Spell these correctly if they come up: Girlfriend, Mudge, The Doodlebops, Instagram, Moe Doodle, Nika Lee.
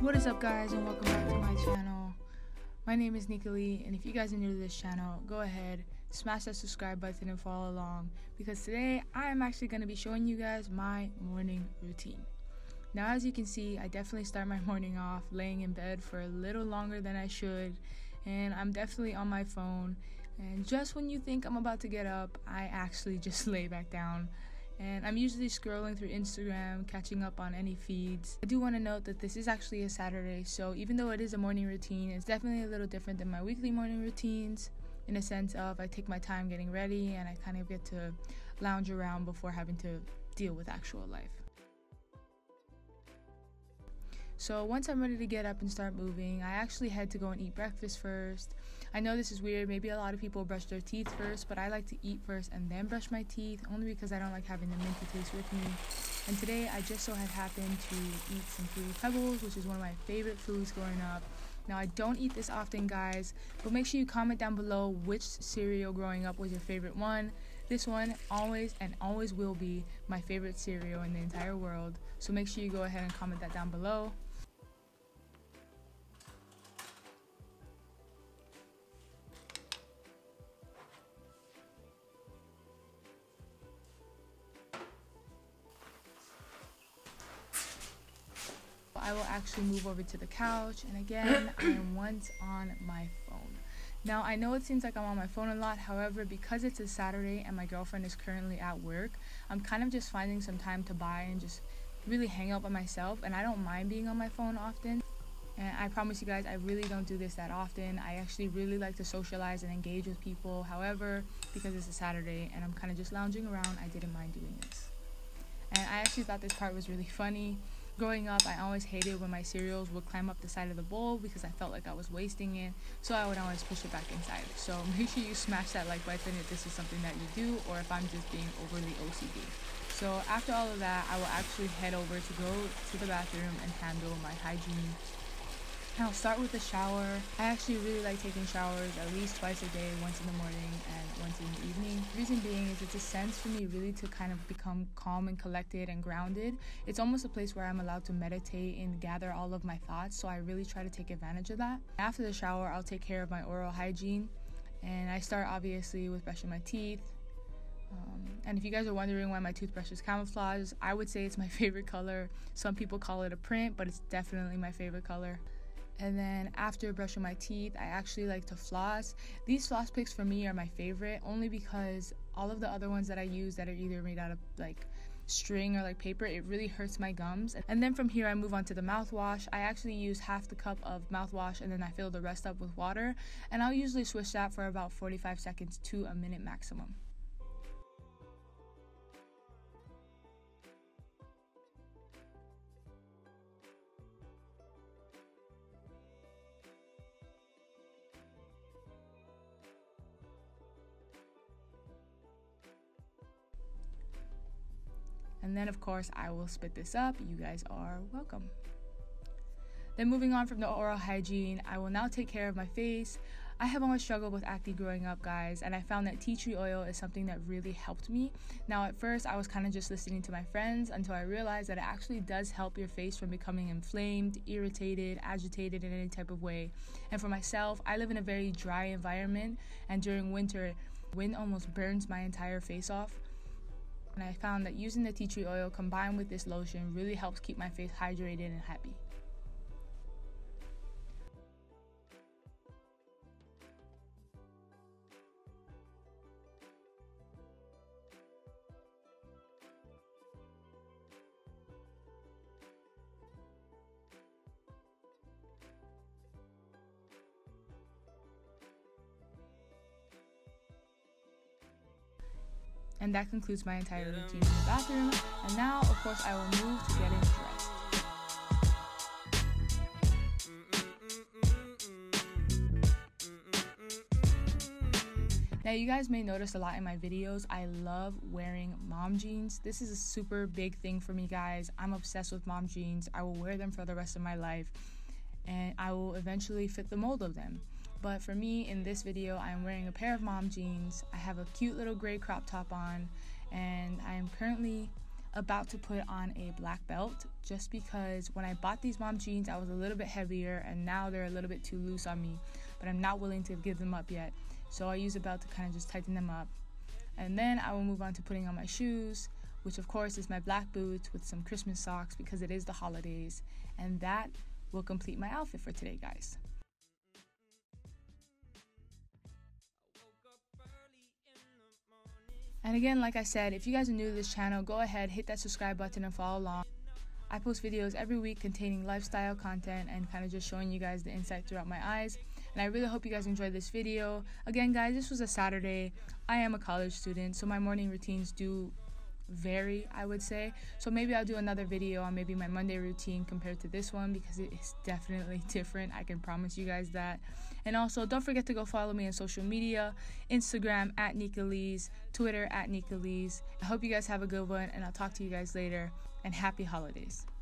What is up, guys, and welcome back to my channel. My name is Nika Lee, and if you guys are new to this channel, go ahead, smash that subscribe button and follow along, because today I am actually going to be showing you guys my morning routine. Now, as you can see, I definitely start my morning off laying in bed for a little longer than I should, and I'm definitely on my phone, and just when you think I'm about to get up, I actually just lay back down. And I'm usually scrolling through Instagram, catching up on any feeds. I do want to note that this is actually a Saturday, so even though it is a morning routine, it's definitely a little different than my weekly morning routines, in a sense of I take my time getting ready and I kind of get to lounge around before having to deal with actual life. So once I'm ready to get up and start moving, I actually had to go and eat breakfast first. I know this is weird, maybe a lot of people brush their teeth first, but I like to eat first and then brush my teeth, only because I don't like having the minty taste with me. And today I just so had happened to eat some Fruity Pebbles, which is one of my favorite foods growing up. Now, I don't eat this often, guys, but make sure you comment down below which cereal growing up was your favorite one. This one always and always will be my favorite cereal in the entire world, so make sure you go ahead and comment that down below. I will actually move over to the couch, and again, I am once on my phone. Now, I know it seems like I'm on my phone a lot, however, because it's a Saturday and my girlfriend is currently at work, I'm kind of just finding some time to buy and just really hang out by myself, and I don't mind being on my phone often. And I promise you guys, I really don't do this that often. I actually really like to socialize and engage with people. However, because it's a Saturday and I'm kind of just lounging around, I didn't mind doing this. And I actually thought this part was really funny. Growing up, I always hated when my cereals would climb up the side of the bowl because I felt like I was wasting it, so I would always push it back inside. So make sure you smash that like button if this is something that you do, or if I'm just being overly OCD. So after all of that, I will actually head over to go to the bathroom and handle my hygiene. I'll start with the shower. I actually really like taking showers at least twice a day, once in the morning and once in the evening. The reason being is it's a sense for me really to kind of become calm and collected and grounded. It's almost a place where I'm allowed to meditate and gather all of my thoughts, so I really try to take advantage of that. After the shower, I'll take care of my oral hygiene, and I start obviously with brushing my teeth. And if you guys are wondering why my toothbrush is camouflage, I would say it's my favorite color. Some people call it a print, but it's definitely my favorite color. And then after brushing my teeth, I actually like to floss. These floss picks for me are my favorite, only because all of the other ones that I use that are either made out of like string or like paper, it really hurts my gums. And then from here, I move on to the mouthwash. I actually use half the cup of mouthwash, and then I fill the rest up with water. And I'll usually swish that for about 45 seconds to a minute maximum. And then, of course, I will spit this up. You guys are welcome. Then moving on from the oral hygiene, I will now take care of my face. I have always struggled with acne growing up, guys, and I found that tea tree oil is something that really helped me. Now, at first, I was kind of just listening to my friends until I realized that it actually does help your face from becoming inflamed, irritated, agitated in any type of way. And for myself, I live in a very dry environment, and during winter, wind almost burns my entire face off. And I found that using the tea tree oil combined with this lotion really helps keep my face hydrated and happy. And that concludes my entire routine in the bathroom. And now, of course, I will move to getting dressed. Now, you guys may notice a lot in my videos, I love wearing mom jeans. This is a super big thing for me, guys. I'm obsessed with mom jeans. I will wear them for the rest of my life, and I will eventually fit the mold of them. But for me, in this video, I am wearing a pair of mom jeans. I have a cute little gray crop top on, and I am currently about to put on a black belt just because when I bought these mom jeans, I was a little bit heavier and now they're a little bit too loose on me, but I'm not willing to give them up yet. So I use a belt to kind of just tighten them up. And then I will move on to putting on my shoes, which of course is my black boots with some Christmas socks because it is the holidays. And that will complete my outfit for today, guys. And again, like I said, if you guys are new to this channel, go ahead, hit that subscribe button and follow along. I post videos every week containing lifestyle content and kind of just showing you guys the insight throughout my eyes. And I really hope you guys enjoyed this video. Again, guys, this was a Saturday. I am a college student, so my morning routines do vary, I would say. So maybe I'll do another video on maybe my Monday routine compared to this one because it is definitely different. I can promise you guys that. And also, don't forget to go follow me on social media, Instagram @Nika Lee's, Twitter @Nika Lee's. I hope you guys have a good one, and I'll talk to you guys later. And happy holidays.